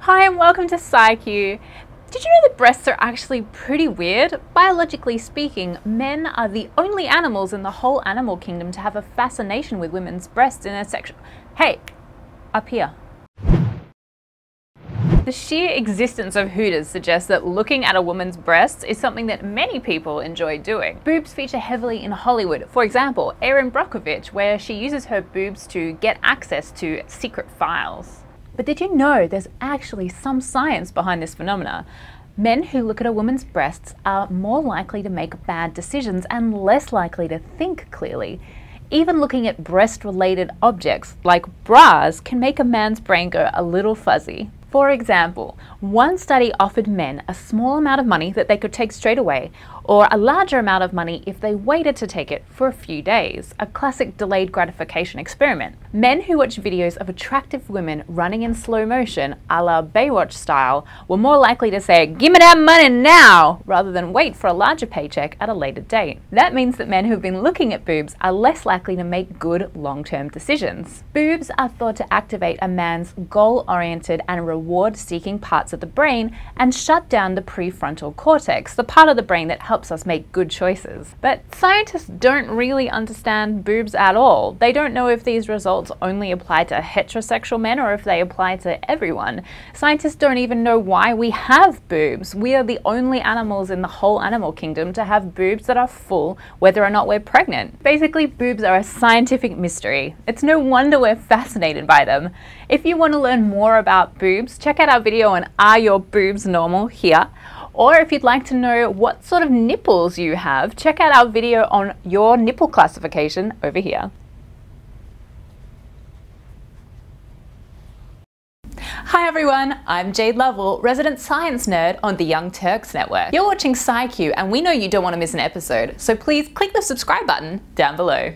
Hi and welcome to SciQ. Did you know that breasts are actually pretty weird? Biologically speaking, men are the only animals in the whole animal kingdom to have a fascination with women's breasts in their sexual... Hey, up here. The sheer existence of Hooters suggests that looking at a woman's breasts is something that many people enjoy doing. Boobs feature heavily in Hollywood. For example, Erin Brockovich, where she uses her boobs to get access to secret files. But did you know there's actually some science behind this phenomena? Men who look at a woman's breasts are more likely to make bad decisions and less likely to think clearly. Even looking at breast-related objects like bras can make a man's brain go a little fuzzy. For example, one study offered men a small amount of money that they could take straight away, or a larger amount of money if they waited to take it for a few days, a classic delayed gratification experiment. Men who watch videos of attractive women running in slow motion, a la Baywatch style, were more likely to say, "Give me that money now," rather than wait for a larger paycheck at a later date. That means that men who've been looking at boobs are less likely to make good long-term decisions. Boobs are thought to activate a man's goal-oriented and reward-seeking parts of the brain and shut down the prefrontal cortex, the part of the brain that helps us make good choices. But scientists don't really understand boobs at all. They don't know if these results only apply to heterosexual men or if they apply to everyone. Scientists don't even know why we have boobs. We are the only animals in the whole animal kingdom to have boobs that are full, whether or not we're pregnant. Basically, boobs are a scientific mystery. It's no wonder we're fascinated by them. If you want to learn more about boobs, check out our video on Are Your Boobs Normal here, or if you'd like to know what sort of nipples you have, check out our video on your nipple classification over here. Hi everyone, I'm Jade Lovell, resident science nerd on the Young Turks Network. You're watching SciQ and we know you don't want to miss an episode, so please click the subscribe button down below.